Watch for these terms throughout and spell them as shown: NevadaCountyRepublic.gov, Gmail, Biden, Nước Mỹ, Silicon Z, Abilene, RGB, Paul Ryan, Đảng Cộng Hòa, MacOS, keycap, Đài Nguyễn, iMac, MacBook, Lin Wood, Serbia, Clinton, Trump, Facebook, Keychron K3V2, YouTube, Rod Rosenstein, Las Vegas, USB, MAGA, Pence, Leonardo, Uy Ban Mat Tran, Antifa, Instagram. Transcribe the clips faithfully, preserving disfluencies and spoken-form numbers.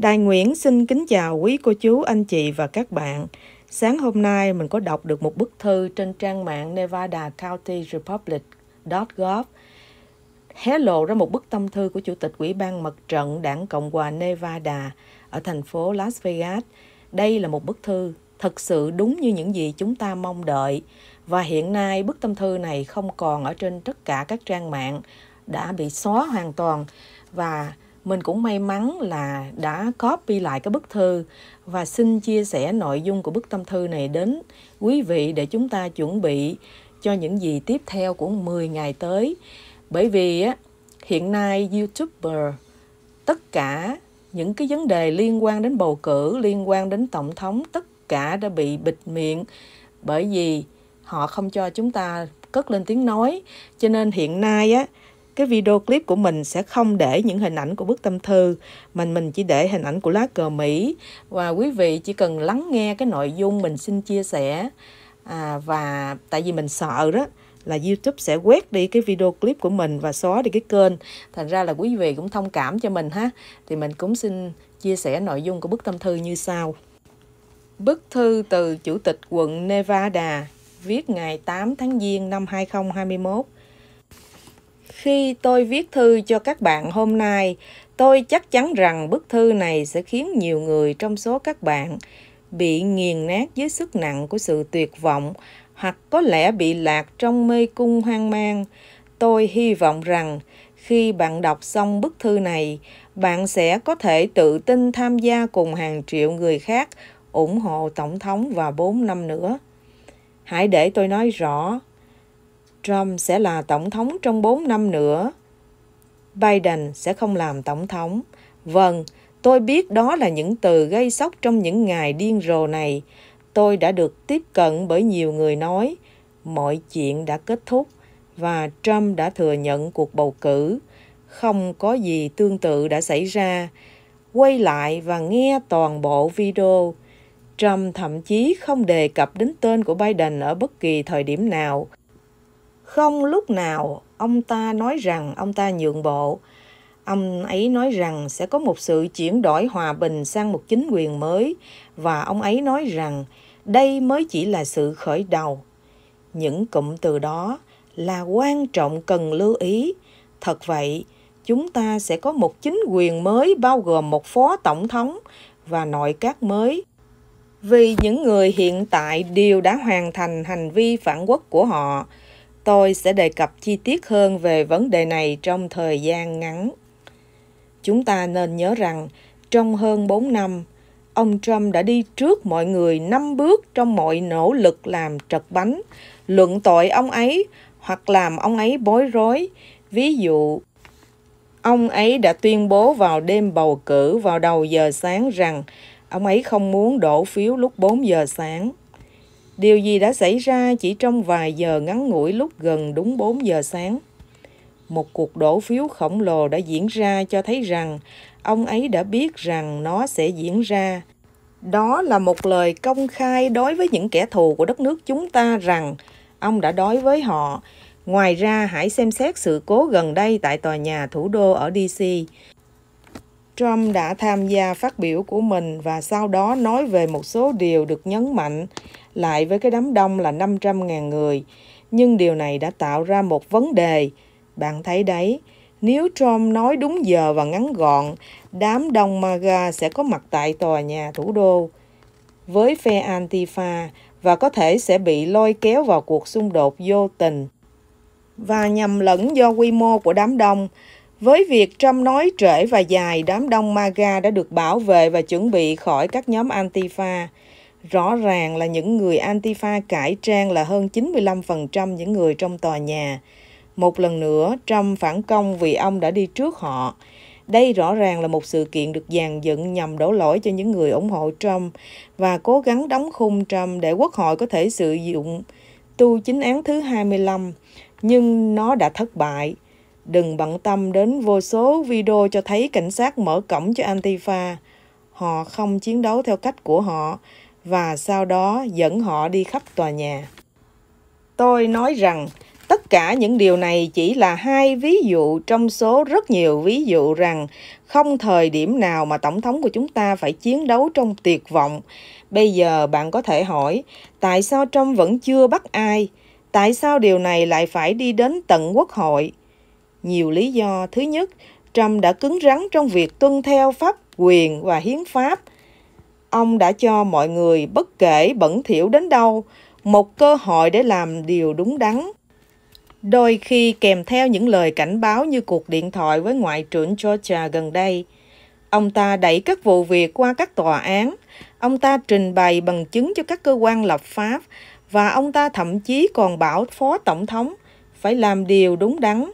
Đài Nguyễn xin kính chào quý cô chú, anh chị và các bạn. Sáng hôm nay mình có đọc được một bức thư trên trang mạng Nevada County Republic chấm gov hé lộ ra một bức tâm thư của Chủ tịch Ủy ban Mặt trận Đảng Cộng hòa Nevada ở thành phố Las Vegas. Đây là một bức thư thật sự đúng như những gì chúng ta mong đợi. Và hiện nay bức tâm thư này không còn ở trên tất cả các trang mạng, đã bị xóa hoàn toàn. Và mình cũng may mắn là đã copy lại cái bức thư và xin chia sẻ nội dung của bức tâm thư này đến quý vị để chúng ta chuẩn bị cho những gì tiếp theo của mười ngày tới. Bởi vì hiện nay YouTuber, tất cả những cái vấn đề liên quan đến bầu cử, liên quan đến tổng thống, tất cả đã bị bịt miệng bởi vì họ không cho chúng ta cất lên tiếng nói. Cho nên hiện nay á, cái video clip của mình sẽ không để những hình ảnh của bức tâm thư, mình mình chỉ để hình ảnh của lá cờ Mỹ. Và quý vị chỉ cần lắng nghe cái nội dung mình xin chia sẻ. À, và tại vì mình sợ đó là YouTube sẽ quét đi cái video clip của mình và xóa đi cái kênh. Thành ra là quý vị cũng thông cảm cho mình ha. Thì mình cũng xin chia sẻ nội dung của bức tâm thư như sau. Bức thư từ Chủ tịch quận Nevada viết ngày tám tháng Giêng năm hai không hai mốt. Khi tôi viết thư cho các bạn hôm nay, tôi chắc chắn rằng bức thư này sẽ khiến nhiều người trong số các bạn bị nghiền nát dưới sức nặng của sự tuyệt vọng hoặc có lẽ bị lạc trong mê cung hoang mang. Tôi hy vọng rằng khi bạn đọc xong bức thư này, bạn sẽ có thể tự tin tham gia cùng hàng triệu người khác ủng hộ Tổng thống vào bốn năm nữa. Hãy để tôi nói rõ. Trump sẽ là tổng thống trong bốn năm nữa. Biden sẽ không làm tổng thống. Vâng, tôi biết đó là những từ gây sốc trong những ngày điên rồ này. Tôi đã được tiếp cận bởi nhiều người nói mọi chuyện đã kết thúc và Trump đã thừa nhận cuộc bầu cử. Không có gì tương tự đã xảy ra. Quay lại và nghe toàn bộ video. Trump thậm chí không đề cập đến tên của Biden ở bất kỳ thời điểm nào. Không lúc nào ông ta nói rằng ông ta nhượng bộ. Ông ấy nói rằng sẽ có một sự chuyển đổi hòa bình sang một chính quyền mới và ông ấy nói rằng đây mới chỉ là sự khởi đầu. Những cụm từ đó là quan trọng cần lưu ý. Thật vậy, chúng ta sẽ có một chính quyền mới bao gồm một phó tổng thống và nội các mới. Vì những người hiện tại đều đã hoàn thành hành vi phản quốc của họ. Tôi sẽ đề cập chi tiết hơn về vấn đề này trong thời gian ngắn. Chúng ta nên nhớ rằng, trong hơn bốn năm, ông Trump đã đi trước mọi người năm bước trong mọi nỗ lực làm trật bánh, luận tội ông ấy hoặc làm ông ấy bối rối. Ví dụ, ông ấy đã tuyên bố vào đêm bầu cử vào đầu giờ sáng rằng ông ấy không muốn đổ phiếu lúc bốn giờ sáng. Điều gì đã xảy ra chỉ trong vài giờ ngắn ngủi lúc gần đúng bốn giờ sáng. Một cuộc đổ phiếu khổng lồ đã diễn ra cho thấy rằng ông ấy đã biết rằng nó sẽ diễn ra. Đó là một lời công khai đối với những kẻ thù của đất nước chúng ta rằng ông đã đối với họ. Ngoài ra, hãy xem xét sự cố gần đây tại tòa nhà thủ đô ở đê xê. Trump đã tham gia phát biểu của mình và sau đó nói về một số điều được nhấn mạnh lại với cái đám đông là năm trăm nghìn người. Nhưng điều này đã tạo ra một vấn đề. Bạn thấy đấy, nếu Trump nói đúng giờ và ngắn gọn, đám đông MAGA sẽ có mặt tại tòa nhà thủ đô với phe Antifa và có thể sẽ bị lôi kéo vào cuộc xung đột vô tình và nhầm lẫn do quy mô của đám đông. Với việc Trump nói trễ và dài, đám đông MAGA đã được bảo vệ và chuẩn bị khỏi các nhóm Antifa. Rõ ràng là những người Antifa cải trang là hơn chín mươi lăm phần trăm những người trong tòa nhà. Một lần nữa, Trump phản công vì ông đã đi trước họ. Đây rõ ràng là một sự kiện được dàn dựng nhằm đổ lỗi cho những người ủng hộ Trump và cố gắng đóng khung Trump để Quốc hội có thể sử dụng tu chính án thứ hai mươi lăm, nhưng nó đã thất bại. Đừng bận tâm đến vô số video cho thấy cảnh sát mở cổng cho Antifa. Họ không chiến đấu theo cách của họ và sau đó dẫn họ đi khắp tòa nhà. Tôi nói rằng Tất cả những điều này chỉ là hai ví dụ trong số rất nhiều ví dụ rằng không thời điểm nào mà Tổng thống của chúng ta phải chiến đấu trong tuyệt vọng. Bây giờ bạn có thể hỏi, tại sao Trump vẫn chưa bắt ai? Tại sao điều này lại phải đi đến tận Quốc hội? Nhiều lý do. Thứ nhất, Trump đã cứng rắn trong việc tuân theo pháp quyền và hiến pháp. Ông đã cho mọi người, bất kể bẩn thỉu đến đâu, một cơ hội để làm điều đúng đắn. Đôi khi kèm theo những lời cảnh báo như cuộc điện thoại với Ngoại trưởng Georgia gần đây. Ông ta đẩy các vụ việc qua các tòa án, ông ta trình bày bằng chứng cho các cơ quan lập pháp, và ông ta thậm chí còn bảo Phó Tổng thống phải làm điều đúng đắn.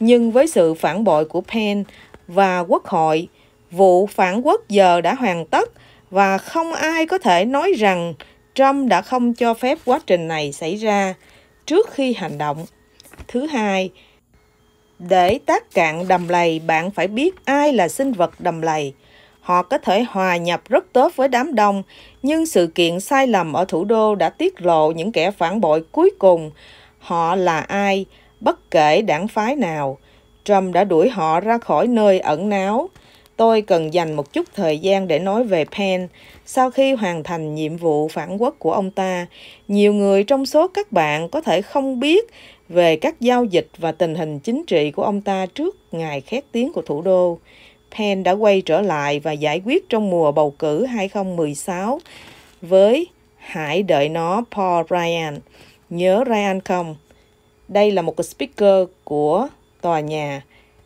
Nhưng với sự phản bội của Pence và Quốc hội, vụ phản quốc giờ đã hoàn tất và không ai có thể nói rằng Trump đã không cho phép quá trình này xảy ra trước khi hành động. Thứ hai, để tác cạn đầm lầy, bạn phải biết ai là sinh vật đầm lầy. Họ có thể hòa nhập rất tốt với đám đông, nhưng sự kiện sai lầm ở thủ đô đã tiết lộ những kẻ phản bội cuối cùng. Họ là ai, bất kể đảng phái nào. Trump đã đuổi họ ra khỏi nơi ẩn náu. Tôi cần dành một chút thời gian để nói về Pence. Sau khi hoàn thành nhiệm vụ phản quốc của ông ta, nhiều người trong số các bạn có thể không biết về các giao dịch và tình hình chính trị của ông ta trước ngày khét tiếng của thủ đô. Pence đã quay trở lại và giải quyết trong mùa bầu cử hai không một sáu với "Hãy đợi nó, Paul Ryan". Nhớ Ryan không? Đây là một speaker của tòa nhà.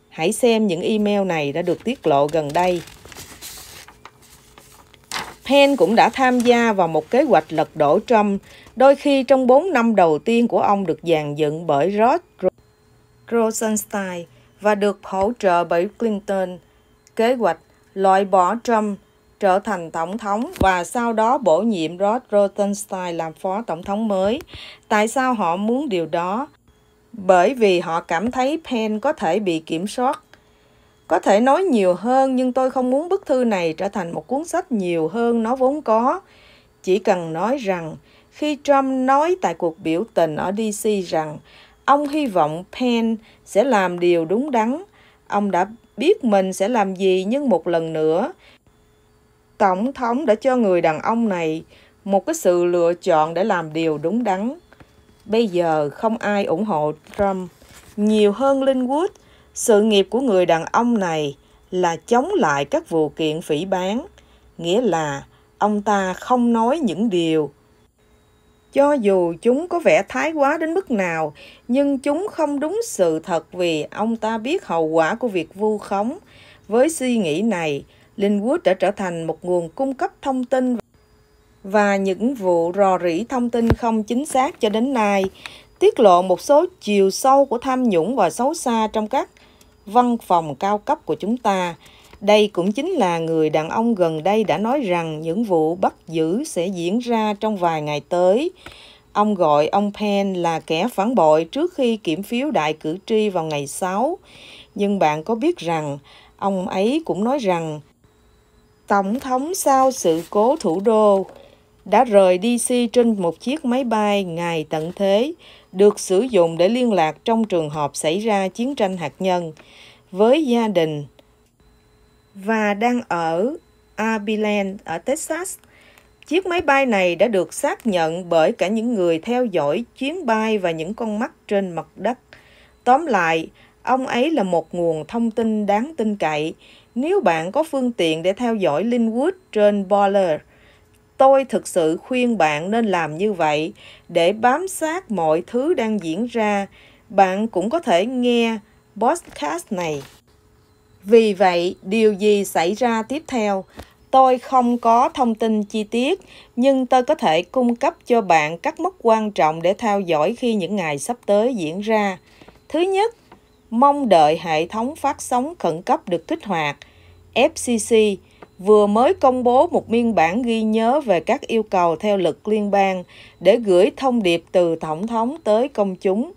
Hãy xem những email này đã được tiết lộ gần đây. Pence cũng đã tham gia vào một kế hoạch lật đổ Trump, đôi khi trong bốn năm đầu tiên của ông được dàn dựng bởi Rod Rosenstein và được hỗ trợ bởi Clinton. Kế hoạch loại bỏ Trump trở thành tổng thống và sau đó bổ nhiệm Rod Rosenstein làm phó tổng thống mới. Tại sao họ muốn điều đó? Bởi vì họ cảm thấy Pence có thể bị kiểm soát. Có thể nói nhiều hơn, nhưng tôi không muốn bức thư này trở thành một cuốn sách nhiều hơn nó vốn có. Chỉ cần nói rằng, khi Trump nói tại cuộc biểu tình ở đê xê rằng ông hy vọng Pence sẽ làm điều đúng đắn, ông đã biết mình sẽ làm gì, nhưng một lần nữa, Tổng thống đã cho người đàn ông này một cái sự lựa chọn để làm điều đúng đắn. Bây giờ không ai ủng hộ Trump nhiều hơn Lin Wood. Sự nghiệp của người đàn ông này là chống lại các vụ kiện phỉ báng, nghĩa là ông ta không nói những điều, cho dù chúng có vẻ thái quá đến mức nào, nhưng chúng không đúng sự thật vì ông ta biết hậu quả của việc vu khống. Với suy nghĩ này, Lin Wood đã trở thành một nguồn cung cấp thông tin và những vụ rò rỉ thông tin không chính xác cho đến nay, tiết lộ một số chiều sâu của tham nhũng và xấu xa trong các văn phòng cao cấp của chúng ta. Đây cũng chính là người đàn ông gần đây đã nói rằng những vụ bắt giữ sẽ diễn ra trong vài ngày tới. Ông gọi ông Pence là kẻ phản bội trước khi kiểm phiếu đại cử tri vào ngày sáu. Nhưng bạn có biết rằng, ông ấy cũng nói rằng Tổng thống sau sự cố thủ đô đã rời đê xê trên một chiếc máy bay ngày tận thế, được sử dụng để liên lạc trong trường hợp xảy ra chiến tranh hạt nhân, với gia đình, và đang ở Abilene ở Texas. Chiếc máy bay này đã được xác nhận bởi cả những người theo dõi chuyến bay và những con mắt trên mặt đất. Tóm lại, ông ấy là một nguồn thông tin đáng tin cậy. Nếu bạn có phương tiện để theo dõi Lin Wood trên Boller, tôi thực sự khuyên bạn nên làm như vậy để bám sát mọi thứ đang diễn ra. Bạn cũng có thể nghe podcast này. Vì vậy, điều gì xảy ra tiếp theo? Tôi không có thông tin chi tiết, nhưng tôi có thể cung cấp cho bạn các mốc quan trọng để theo dõi khi những ngày sắp tới diễn ra. Thứ nhất, mong đợi hệ thống phát sóng khẩn cấp được kích hoạt. ép xê xê vừa mới công bố một biên bản ghi nhớ về các yêu cầu theo luật liên bang để gửi thông điệp từ Tổng thống tới công chúng.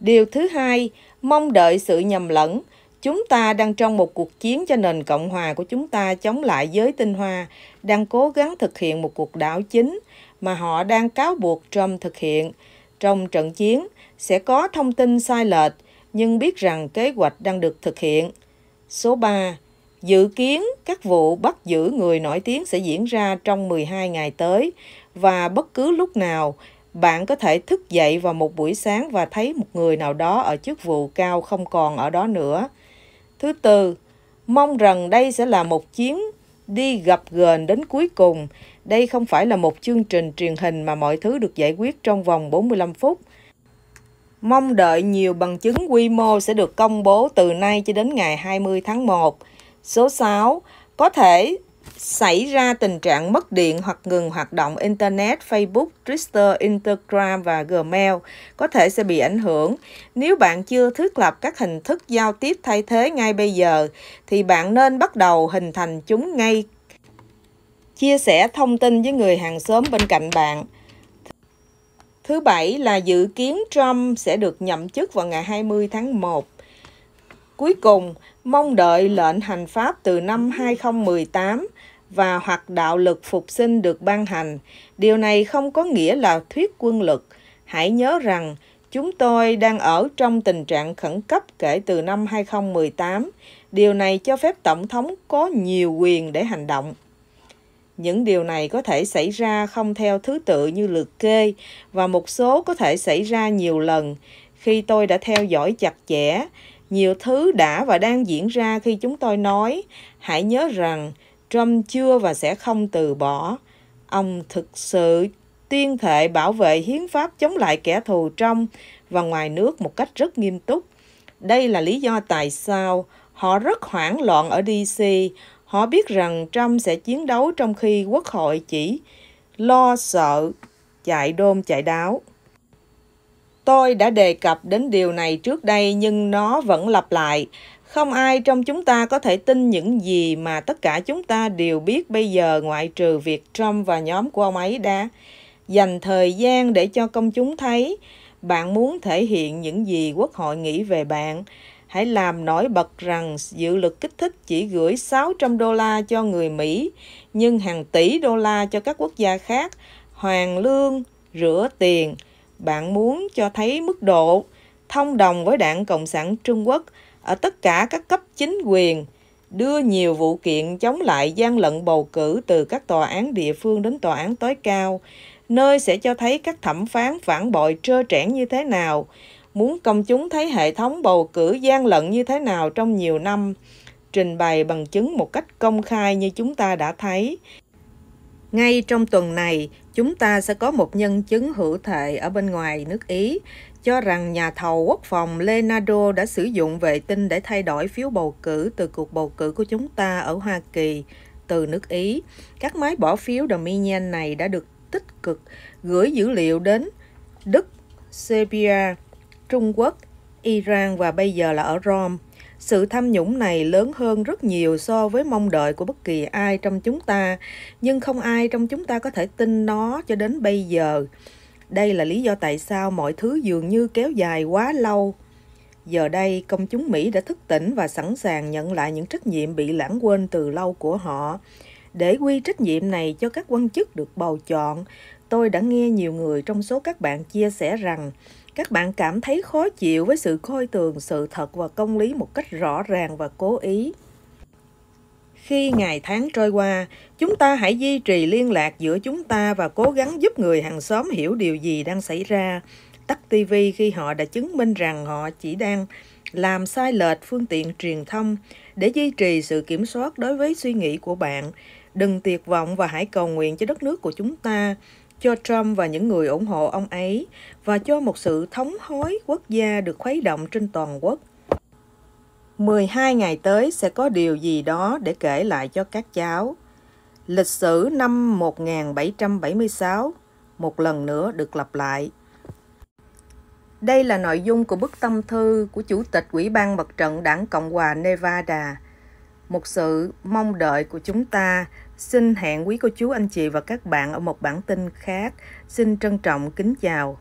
Điều thứ hai, mong đợi sự nhầm lẫn. Chúng ta đang trong một cuộc chiến cho nền Cộng hòa của chúng ta chống lại giới tinh hoa, đang cố gắng thực hiện một cuộc đảo chính mà họ đang cáo buộc Trump thực hiện. Trong trận chiến, sẽ có thông tin sai lệch, nhưng biết rằng kế hoạch đang được thực hiện. Số ba. Dự kiến các vụ bắt giữ người nổi tiếng sẽ diễn ra trong mười hai ngày tới, và bất cứ lúc nào, bạn có thể thức dậy vào một buổi sáng và thấy một người nào đó ở chức vụ cao không còn ở đó nữa. Thứ tư, mong rằng đây sẽ là một chuyến đi gập ghềnh đến cuối cùng. Đây không phải là một chương trình truyền hình mà mọi thứ được giải quyết trong vòng bốn mươi lăm phút. Mong đợi nhiều bằng chứng quy mô sẽ được công bố từ nay cho đến ngày hai mươi tháng một. Số sáu, có thể xảy ra tình trạng mất điện hoặc ngừng hoạt động Internet, Facebook, Twitter, Instagram và Gmail có thể sẽ bị ảnh hưởng. Nếu bạn chưa thiết lập các hình thức giao tiếp thay thế ngay bây giờ, thì bạn nên bắt đầu hình thành chúng ngay. Chia sẻ thông tin với người hàng xóm bên cạnh bạn. Thứ bảy là dự kiến Trump sẽ được nhậm chức vào ngày hai mươi tháng một. Cuối cùng, mong đợi lệnh hành pháp từ năm hai không một tám và hoặc đạo luật phục sinh được ban hành. Điều này không có nghĩa là thuyết quân lực. Hãy nhớ rằng, chúng tôi đang ở trong tình trạng khẩn cấp kể từ năm hai không một tám. Điều này cho phép Tổng thống có nhiều quyền để hành động. Những điều này có thể xảy ra không theo thứ tự như liệt kê, và một số có thể xảy ra nhiều lần. Khi tôi đã theo dõi chặt chẽ, nhiều thứ đã và đang diễn ra khi chúng tôi nói, hãy nhớ rằng Trump chưa và sẽ không từ bỏ. Ông thực sự tuyên thệ bảo vệ hiến pháp chống lại kẻ thù trong và ngoài nước một cách rất nghiêm túc. Đây là lý do tại sao họ rất hoảng loạn ở đê xê. Họ biết rằng Trump sẽ chiến đấu trong khi Quốc hội chỉ lo sợ chạy đôm chạy đáo. Tôi đã đề cập đến điều này trước đây nhưng nó vẫn lặp lại. Không ai trong chúng ta có thể tin những gì mà tất cả chúng ta đều biết bây giờ, ngoại trừ việc Trump và nhóm của ông ấy đã dành thời gian để cho công chúng thấy. Bạn muốn thể hiện những gì Quốc hội nghĩ về bạn. Hãy làm nổi bật rằng dự luật kích thích chỉ gửi sáu trăm đô la cho người Mỹ, nhưng hàng tỷ đô la cho các quốc gia khác, hoàn lương, rửa tiền. Bạn muốn cho thấy mức độ thông đồng với Đảng Cộng sản Trung Quốc ở tất cả các cấp chính quyền, đưa nhiều vụ kiện chống lại gian lận bầu cử từ các tòa án địa phương đến tòa án tối cao, nơi sẽ cho thấy các thẩm phán phản bội trơ trẽn như thế nào, muốn công chúng thấy hệ thống bầu cử gian lận như thế nào trong nhiều năm, trình bày bằng chứng một cách công khai như chúng ta đã thấy. Ngay trong tuần này, chúng ta sẽ có một nhân chứng hữu thể ở bên ngoài nước Ý cho rằng nhà thầu quốc phòng Leonardo đã sử dụng vệ tinh để thay đổi phiếu bầu cử từ cuộc bầu cử của chúng ta ở Hoa Kỳ từ nước Ý. Các máy bỏ phiếu Dominion này đã được tích cực gửi dữ liệu đến Đức, Serbia, Trung Quốc, Iran và bây giờ là ở Rome. Sự tham nhũng này lớn hơn rất nhiều so với mong đợi của bất kỳ ai trong chúng ta, nhưng không ai trong chúng ta có thể tin nó cho đến bây giờ. Đây là lý do tại sao mọi thứ dường như kéo dài quá lâu. Giờ đây, công chúng Mỹ đã thức tỉnh và sẵn sàng nhận lại những trách nhiệm bị lãng quên từ lâu của họ. Để quy trách nhiệm này cho các quan chức được bầu chọn, tôi đã nghe nhiều người trong số các bạn chia sẻ rằng các bạn cảm thấy khó chịu với sự coi thường sự thật và công lý một cách rõ ràng và cố ý. Khi ngày tháng trôi qua, chúng ta hãy duy trì liên lạc giữa chúng ta và cố gắng giúp người hàng xóm hiểu điều gì đang xảy ra. Tắt ti vi khi họ đã chứng minh rằng họ chỉ đang làm sai lệch phương tiện truyền thông. Để duy trì sự kiểm soát đối với suy nghĩ của bạn, đừng tuyệt vọng và hãy cầu nguyện cho đất nước của chúng ta, cho Trump và những người ủng hộ ông ấy, và cho một sự thống hối quốc gia được khuấy động trên toàn quốc. mười hai ngày tới sẽ có điều gì đó để kể lại cho các cháu. Lịch sử năm một nghìn bảy trăm bảy mươi sáu một lần nữa được lặp lại. Đây là nội dung của bức tâm thư của Chủ tịch Ủy ban Mặt trận Đảng Cộng hòa Nevada. Một sự mong đợi của chúng ta. Xin hẹn quý cô chú, anh chị và các bạn ở một bản tin khác. Xin trân trọng kính chào.